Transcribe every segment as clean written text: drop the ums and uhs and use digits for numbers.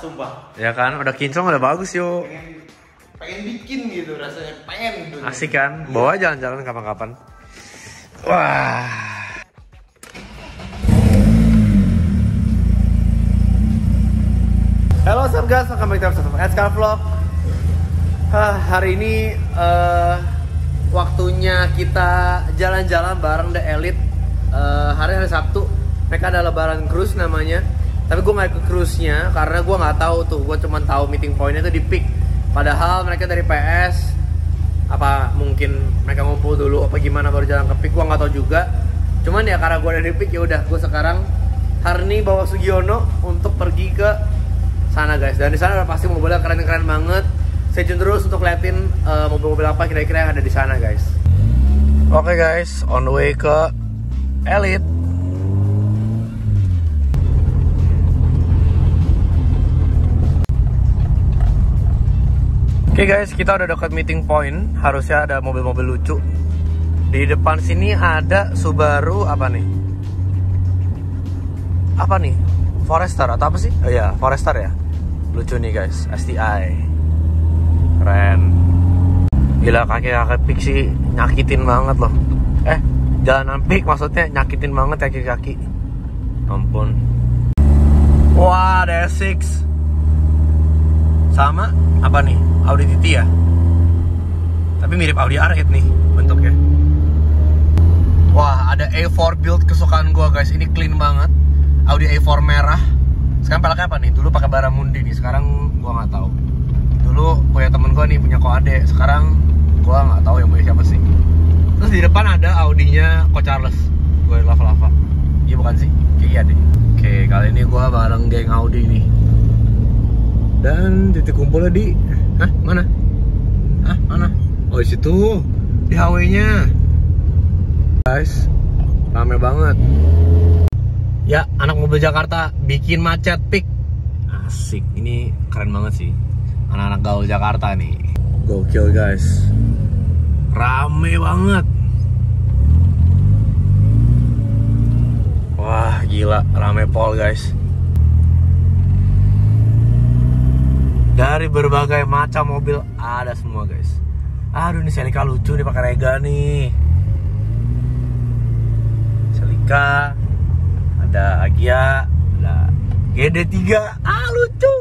sumpah. Ya kan, udah kinclong udah bagus yo. Pengen bikin gitu rasanya, pengen gitu. Asik kan, bawa jalan-jalan kapan-kapan. Wah. Halo sob guys, welcome back to SK Vlog. Hari ini waktunya kita jalan-jalan bareng The Elite. Hari Sabtu, mereka ada Lebaran Cruise namanya. Tapi gue gak ikut cruise-nya karena gue gak tahu tuh. Gue cuma tahu meeting point-nya tuh di PIK. Padahal mereka dari PS. Apa mungkin mereka ngumpul dulu apa gimana baru jalan ke PIK, gue gak tahu juga. Cuman ya karena gue ada di PIK, yaudah gue sekarang hari ini bawa Sugiono untuk pergi ke sana guys, dan di sana udah pasti mobilnya keren-keren banget. Stay tune terus untuk liatin mobil-mobil apa kira-kira yang ada di sana guys. Oke guys, on the way ke Elite. Oke guys, kita udah dekat meeting point. Harusnya ada mobil-mobil lucu. Di depan sini ada Subaru apa nih? Apa nih? Forester atau apa sih? Oh iya, Forester ya. Lucu nih guys, STI. Keren. Gila, kaki-kaki PIK sih nyakitin banget loh. Jalanan PIK maksudnya nyakitin banget kaki-kaki. Ampun. Wah, ada R6. Sama, apa nih? Audi TT ya? Tapi mirip Audi R8 nih bentuknya. Wah, ada A4 build kesukaan gua guys. Ini clean banget. Audi A4 merah. Sekarang pelaknya apa nih? Dulu pakai Baramundi nih. Sekarang gua nggak tahu. Dulu punya temen gua nih, punya Koade. Sekarang gua nggak tahu yang punya siapa sih. Terus di depan ada Audinya Ko Charles. Gue lava-lava. Iya bukan sih? Iya deh. Oke, kali ini gua bareng geng Audi nih. Dan titik kumpulnya di mana? Mana? Oh, di situ. Di HW-nya. Guys, rame banget. Ya, anak mobil Jakarta bikin macet PIK. Asik, ini keren banget sih. Anak-anak gaul Jakarta nih. Gokil guys. Rame banget. Wah, gila, rame pol guys. Dari berbagai macam mobil ada semua guys. Aduh, ini Celica lucu nih, pakai Rega nih. Celica, ada Agya, ada GD3. Lucu.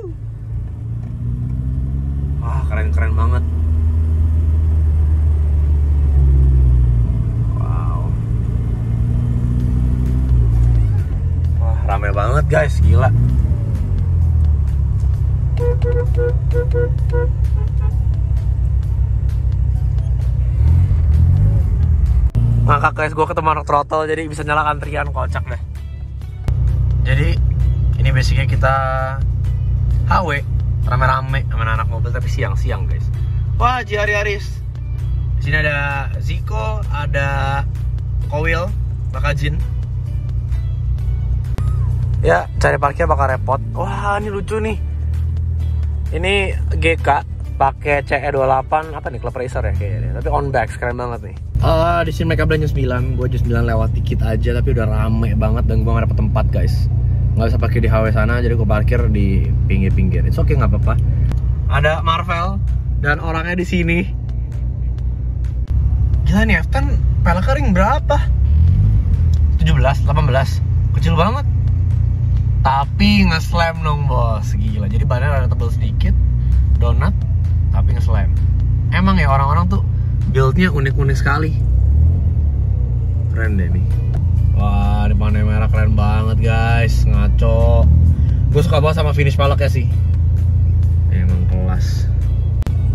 Wah, keren-keren banget. Wow. Wah, rame banget guys, gila. Maka guys, gue ketemu anak trotol jadi bisa nyala antrian, kocak deh. Jadi ini basicnya kita HW rame-rame sama anak mobil tapi siang-siang guys. Wah, Jiaris. Di sini ada Ziko, ada Kowil, Bakajin. Ya, cari parkir bakal repot. Wah, ini lucu nih. Ini GK pakai CE28 apa nih, klub racer ya kayaknya. Tapi on back keren banget nih. Di sini mereka belanja 9, gue just 9 lewat dikit aja tapi udah rame banget dan gue gak dapet tempat guys. Gak bisa parkir di HW sana, jadi gue parkir di pinggir-pinggir. It's okay, nggak apa-apa. Ada Marvel dan orangnya di sini. Gila nih Aftan, peleknya ring berapa? 17, 18, kecil banget. Tapi nge-slam dong bos, gila. Jadi badannya ada tebel sedikit, donat, tapi nge-slam. Emang ya orang-orang tuh build-nya unik-unik sekali. Keren deh nih. Wah, depannya merah keren banget guys. Ngaco. Gue suka banget sama finish palak ya sih. Emang kelas.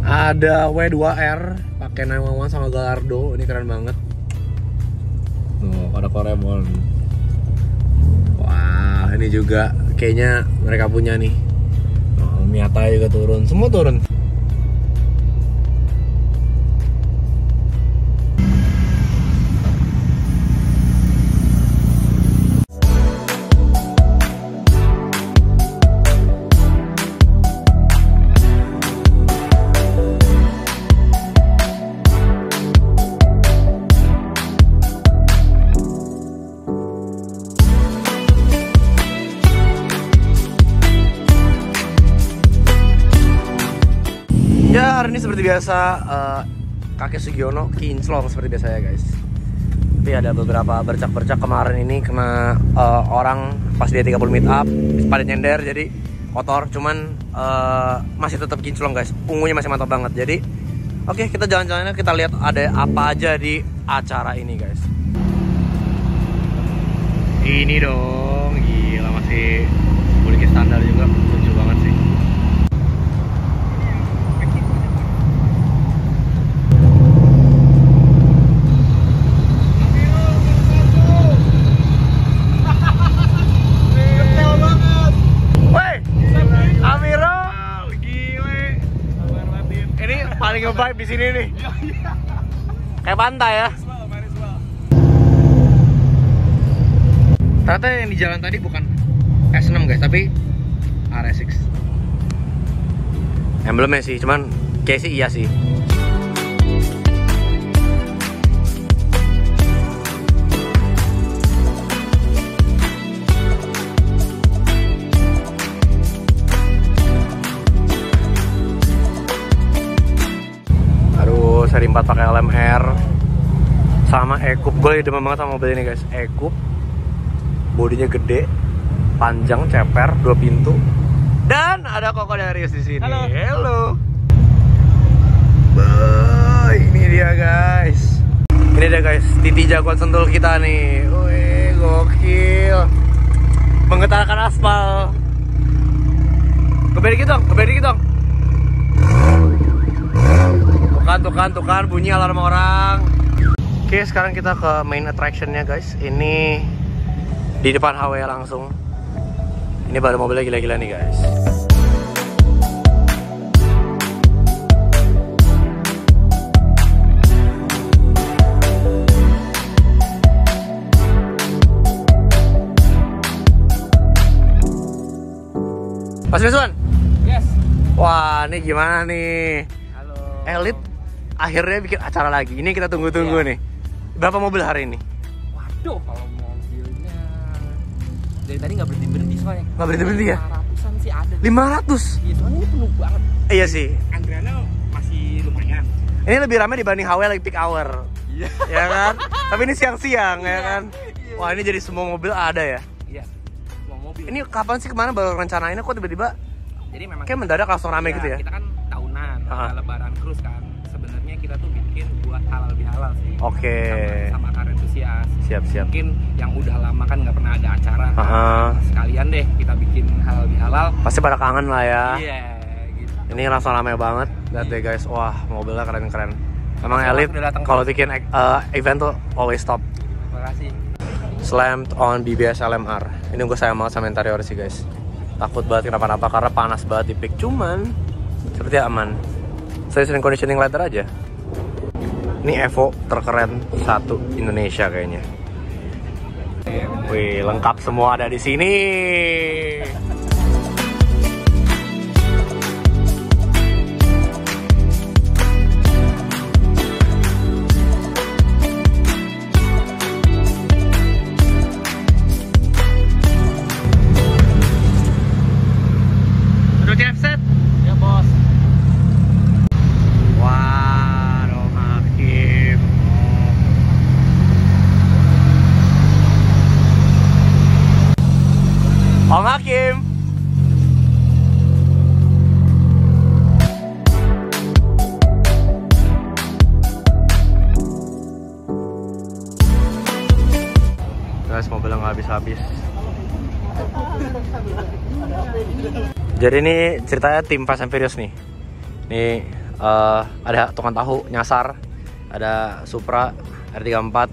Ada W2R pakai 911 sama Gallardo. Ini keren banget. Tuh, ada Koremon. Wah, ini juga kayaknya mereka punya nih. Oh, Miata juga turun. Semua turun. Ya, hari ini seperti biasa kakek Sugiono kinclong seperti biasa ya guys. Tapi ada beberapa bercak-bercak kemarin ini kena orang pas dia 30 meet up, padat nyender jadi kotor, cuman masih tetap kinclong guys. Ungunya masih mantap banget. Jadi oke, kita jalan-jalannya kita lihat ada apa aja di acara ini guys. Ini dong, gila masih bulky standar juga, lucu banget sih. Vibe di sini nih. Kayak pantai ya. Ternyata yang di jalan tadi bukan S6 guys, tapi RS6. Emblemnya sih, cuman kayak sih iya sih. Seri 4 pakai LMR sama E-Coupe. Gue demam banget sama mobil ini guys, E-Coupe, bodinya gede, panjang, ceper, 2 pintu. Dan ada Koko Darius di sini. Halo. Hello. Bye. Ini dia guys. Ini dia guys, Titi jagoan sentul kita nih. Wih, gokil. Menggetarkan aspal. Kebalik dong. Tuh kan bunyi alarm orang. Oke, sekarang kita ke main attractionnya guys. Ini di depan HW langsung. Ini baru mobilnya gila-gila nih guys. Mas Besuan? Yes. Wah, ini gimana nih? Halo. Elite akhirnya bikin acara lagi. Ini kita tunggu-tunggu ya. Nih. Berapa mobil hari ini? Waduh, kalau mobilnya dari tadi nggak berhenti soalnya. Nggak berhenti ya? 500-an sih ada. 500? Iya, soalnya ini penuh banget. Iya sih. Antreannya masih lumayan. Ini lebih ramai dibanding HW like peak hour. Iya. Ya kan? Tapi ini siang-siang ya kan? Iya. Wah, ini jadi semua mobil ada ya? Iya. Semua mobil. Ini kapan sih, kemana baru rencanainnya kok tiba-tiba? Jadi memang kayak mendadak langsung ramai ya, gitu ya? Kita kan tahunan, Lebaran Cruise kan. Sebenarnya kita tuh bikin buat halal bihalal sih. Oke. Okay. Sama karya antusias. Siap. Mungkin yang udah lama kan nggak pernah ada acara. Sekalian deh kita bikin halal bihalal. Pasti pada kangen lah ya. Iya. Yeah, gitu. Ini rasa ramai banget. Lihat deh guys, wah mobilnya keren. Emang Elite kalau bikin event tuh always top. Terima kasih. Slammed on BBS LMR. Ini gue sayang banget sama interior sih guys. Takut banget kenapa-napa karena panas banget di PIK. Cuman seperti aman. Saya sering conditioning letter aja. Ini EVO terkeren satu Indonesia kayaknya. Wih, lengkap semua ada di sini. Habis. Jadi ini ceritanya tim Fast and Furious nih. Nih ada tukang tahu nyasar, ada Supra R34,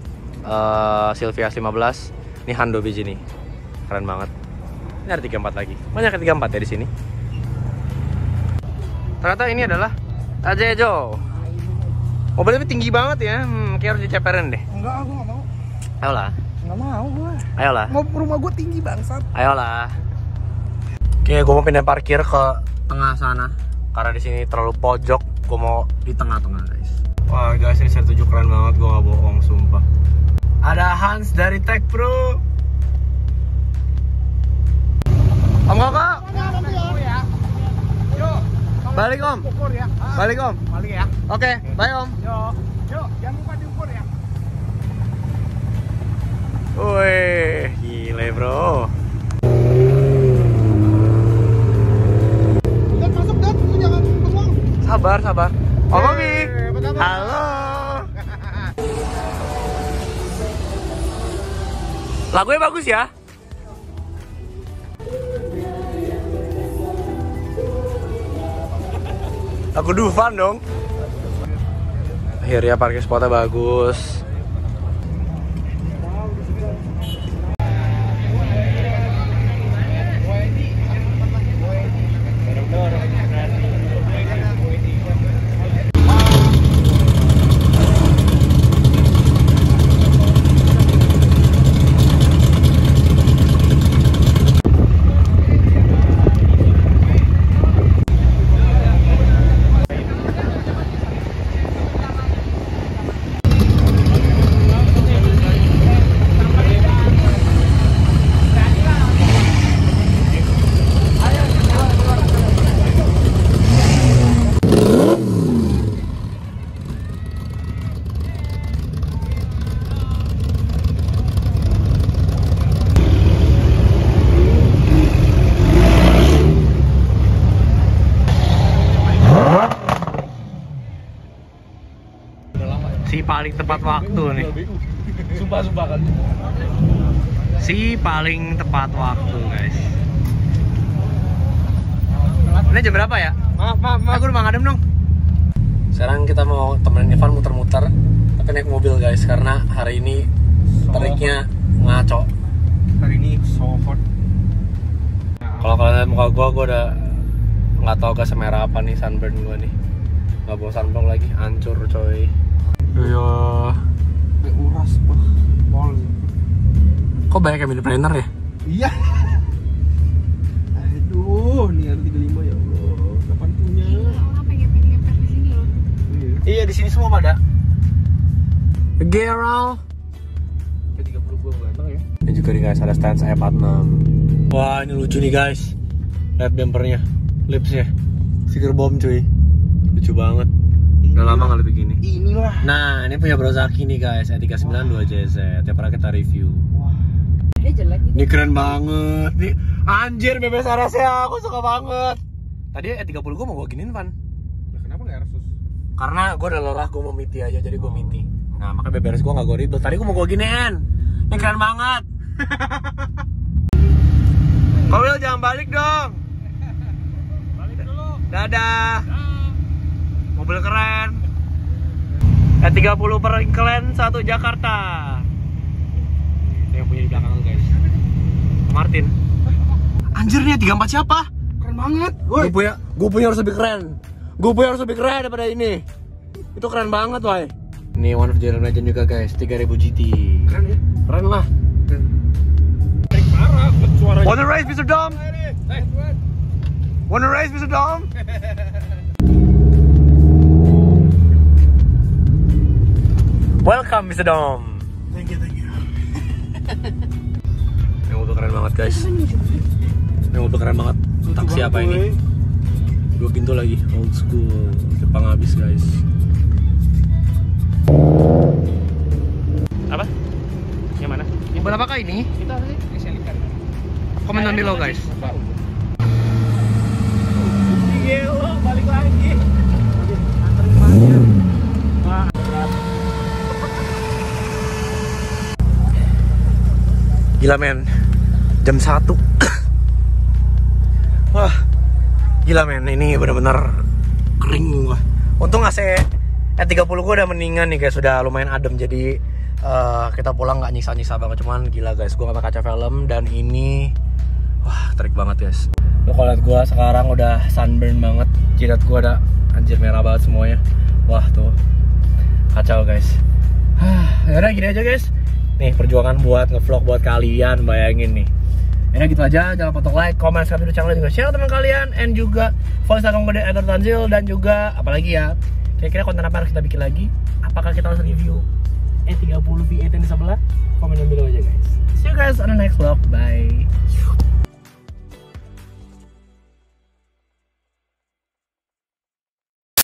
Silvia 15. Ini Hando biji nih. Keren banget. Ini ada 34 lagi. Banyak R34 ya di sini. Ternyata ini adalah Ajejo. Mobilnya tinggi banget ya. Kayak harus diceperin deh. Enggak, aku enggak mau. Ayolah. Nggak mau gue. Ayolah. Mau rumah gue tinggi bangsat. Ayolah. Oke, gue mau pindah parkir ke tengah sana karena di sini terlalu pojok. Gue mau di tengah-tengah guys. Wah guys, ini seri 7 keren banget, gue nggak bohong sumpah. Ada Hans dari Tech Pro. Om Koko. Yuk. Balik om. Ukur ya. Balik om. Balik ya. Oke, bye om. Yo. Yo, jangan lupa diukur ya. Wih, gile bro. Sabar, sabar. Om Omi. Halo. Lagunya bagus ya. Aku Dufan dong. Akhirnya parkir spotnya bagus. Paling tepat waktu nih. Sumpah kan. Si paling tepat waktu, guys. Ini jam berapa ya? Maaf. Aku rumah ngadem dong. Sekarang kita mau temenin Ivan muter-muter, tapi naik mobil, guys, karena hari ini teriknya ngaco. Hari ini so hot. Kalau kalian lihat muka gua udah nggak tahu gas merah apa nih, sunburn gua nih. Nggak bawa sunblock lagi, hancur coy. Iya. Uras bol. Kok banyak yang milih planner ya? Iya. Aduh, ini R35 ya Allah. Kapan punya? Orang pengen di sini loh. Iya, di sini semua pada. Geral. P30 gua ganteng ya. Ini juga nih guys, ada stance E46. Wah, ini lucu nih guys. Lihat bumpernya, lipsnya. Stiker bom cuy. Lucu banget. Udah lama kali begini. Inilah. Nah, ini punya Brozaki nih guys, E39 2JZ. Tiap hari kita review. Wah. Dia jelek gitu. Ini keren banget. Ini anjir BBS RS ya, aku suka banget. Tadi E30 gua mau gua giniin, Van. Nah, kenapa enggak RS? Karena gua udah lorah gua mau miti aja, jadi gua miti. Nah, makanya BBS gua enggak goribel. Tadi gua mau gua giniin. Ini keren banget. Kowil jangan balik dong. Balik dulu. Dadah. Mobil keren. E30 Peringklan 1 Jakarta. Ini yang punya di belakang guys. Martin. Anjir nih E34 siapa? Keren banget. Gue punya harus lebih keren. Gue punya harus lebih keren daripada ini. Itu keren banget, woi. Ini one of the legend juga guys, 3000 GT. Keren ya? Keren lah. Wanna race Mister Dom? Wanna race Mister Dom? Welcome Mister Dom. Thank you. Ini mobil keren banget guys. Ini mobil keren banget. Entah siapa ini. 2 pintu lagi, old school Jepang abis guys. Apa? Yang mana? Yang berapa kali ini? Itu apa sih? Celica. Komen di lo guys. Gila, balik lagi. Anterin banget. Gila men, jam 1. Wah, gila men, ini bener-bener kering gua. Untung AC E30 gua udah mendingan nih guys, sudah lumayan adem. Jadi kita pulang gak nyiksa-nyiksa banget. Cuman gila guys, gua gak pakai kaca film. Dan ini, wah terik banget guys. Lo kalau liat gua sekarang udah sunburn banget. Jidat gua udah anjir merah banget semuanya. Wah tuh, kacau guys. Yaudah gini aja guys. Nih perjuangan buat ngevlog buat kalian, bayangin nih. Enak gitu aja, jangan lupa untuk like, comment, subscribe channel, juga share teman kalian, and juga follow Instagram gue @tanzil, dan juga apalagi ya. Kira-kira konten apa harus kita bikin lagi? Apakah kita harus review E30 V8 di sebelah? Komen dulu aja guys. See you guys on the next vlog. Bye.